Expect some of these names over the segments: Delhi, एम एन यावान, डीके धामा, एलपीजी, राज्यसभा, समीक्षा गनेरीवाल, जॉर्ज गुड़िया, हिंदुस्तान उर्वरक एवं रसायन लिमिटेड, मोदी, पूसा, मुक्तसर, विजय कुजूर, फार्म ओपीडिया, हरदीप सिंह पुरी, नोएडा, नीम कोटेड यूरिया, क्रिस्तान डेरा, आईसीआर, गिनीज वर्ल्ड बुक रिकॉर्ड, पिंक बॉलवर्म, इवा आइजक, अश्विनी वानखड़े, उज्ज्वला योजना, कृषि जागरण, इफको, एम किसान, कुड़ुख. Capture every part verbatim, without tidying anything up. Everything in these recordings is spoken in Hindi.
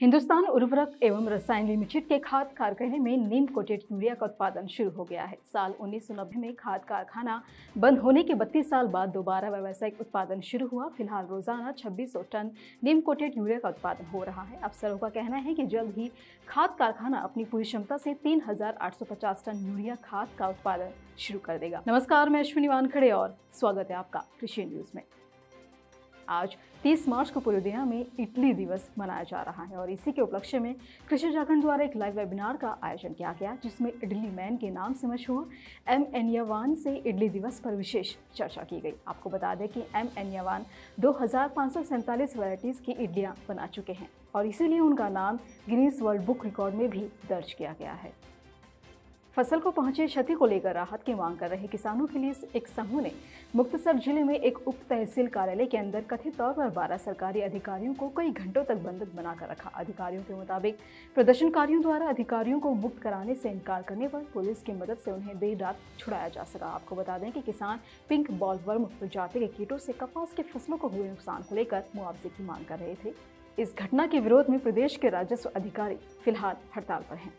हिंदुस्तान उर्वरक एवं रसायन लिमिटेड के खाद कारखाने में नीम कोटेड यूरिया का उत्पादन शुरू हो गया है। साल उन्नीस सौ नब्बे में खाद कारखाना बंद होने के बत्तीस साल बाद दोबारा व्यावसायिक उत्पादन शुरू हुआ। फिलहाल रोजाना छब्बीस सौ टन नीम कोटेड यूरिया का उत्पादन हो रहा है। अफसरों का कहना है कि जल्द ही खाद कारखाना अपनी पूरी क्षमता से तीन हजार आठ सौ पचास टन यूरिया खाद का उत्पादन शुरू कर देगा। नमस्कार, मैं अश्विनी वानखड़े और स्वागत है आपका कृषि न्यूज में। आज तीस मार्च को पूरी दुनिया में इटली दिवस मनाया जा रहा है और इसी के उपलक्ष्य में कृषि जागरण द्वारा एक लाइव वेबिनार का आयोजन किया गया, जिसमें इडली मैन के नाम से मशहूर एम एन यावान से इडली दिवस पर विशेष चर्चा की गई। आपको बता दें कि एम एन यावान दो हज़ार पाँच सौ सैंतालीस वैरायटीज़ की इडलियाँ बना चुके हैं और इसीलिए उनका नाम गिनीज वर्ल्ड बुक रिकॉर्ड में भी दर्ज किया गया है। फसल को पहुंचे क्षति को लेकर राहत की मांग कर रहे किसानों के लिए एक समूह ने मुक्तसर जिले में एक उप तहसील कार्यालय के अंदर कथित तौर पर बारह सरकारी अधिकारियों को कई घंटों तक बंधक बनाकर रखा। अधिकारियों के मुताबिक प्रदर्शनकारियों द्वारा अधिकारियों को मुक्त कराने से इनकार करने पर पुलिस की मदद से उन्हें देर रात छुड़ाया जा सका। आपको बता दें कि किसान पिंक बॉलवर्म प्रजाति के कीटों से कपास की फसलों को हुए नुकसान को लेकर मुआवजे की मांग कर रहे थे। इस घटना के विरोध में प्रदेश के राजस्व अधिकारी फिलहाल हड़ताल पर हैं।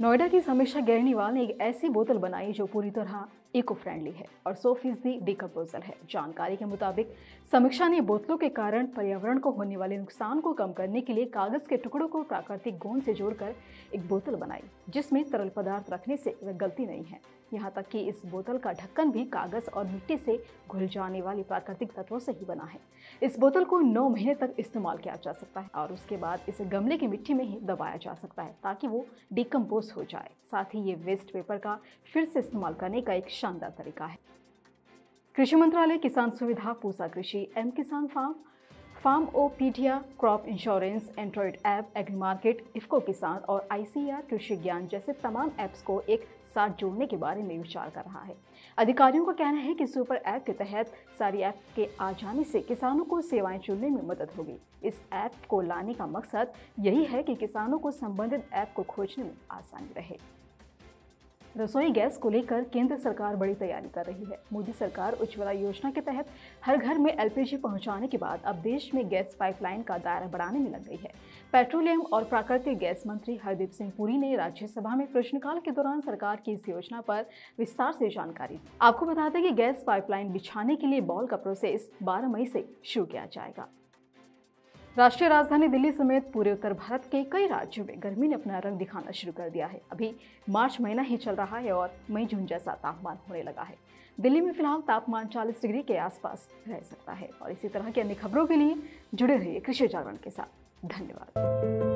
नोएडा की समीक्षा गनेरीवाल ने एक ऐसी बोतल बनाई जो पूरी तरह इको फ्रेंडली है और सौ फीसदी डिकम्पोजल है। जानकारी के मुताबिक समीक्षा ने बोतलों के कारण पर्यावरण को होने वाले नुकसान को कम करने के लिए कागज़ के टुकड़ों को प्राकृतिक गोंद से जोड़कर एक बोतल बनाई, जिसमें तरल पदार्थ रखने से वह गलती नहीं है। यहाँ तक कि इस बोतल का ढक्कन भी कागज़ और मिट्टी से घुल जाने वाले प्राकृतिक तत्वों से ही बना है। इस बोतल को नौ महीने तक इस्तेमाल किया जा सकता है और उसके बाद इसे गमले की मिट्टी में ही दबाया जा सकता है ताकि वो डिकम्पोज हो जाए। साथ ही ये वेस्ट पेपर का फिर से इस्तेमाल करने का एक शानदार तरीका है। कृषि मंत्रालय किसान Suvidha, पूसा Krishi, एम किसान farm, फार्म ओपीडिया, crop insurance, android app, agri market, इफको Kisan और आईसीआर कृषि ज्ञान जैसे तमाम ऐप्स को एक साथ जोड़ने के बारे में विचार कर रहा है। अधिकारियों का कहना है कि सुपर ऐप के तहत सारी ऐप के आ जाने से किसानों को सेवाएं चुनने में मदद होगी। इस ऐप को लाने का मकसद यही है कि किसानों को संबंधित ऐप को खोजने में आसानी रहे। रसोई गैस को लेकर केंद्र सरकार बड़ी तैयारी कर रही है। मोदी सरकार उज्ज्वला योजना के तहत हर घर में एलपीजी पहुंचाने के बाद अब देश में गैस पाइपलाइन का दायरा बढ़ाने में लग गई है। पेट्रोलियम और प्राकृतिक गैस मंत्री हरदीप सिंह पुरी ने राज्यसभा में प्रश्नकाल के दौरान सरकार की इस योजना पर विस्तार से जानकारी दी। आपको बता दें कि गैस पाइपलाइन बिछाने के लिए बॉल का प्रोसेस बारह मई से शुरू किया जाएगा। राष्ट्रीय राजधानी दिल्ली समेत पूरे उत्तर भारत के कई राज्यों में गर्मी ने अपना रंग दिखाना शुरू कर दिया है। अभी मार्च महीना ही चल रहा है और मई जून जैसा तापमान होने लगा है। दिल्ली में फिलहाल तापमान चालीस डिग्री के आसपास रह सकता है और इसी तरह की अन्य खबरों के लिए जुड़े रहिए कृषि जागरण के साथ। धन्यवाद।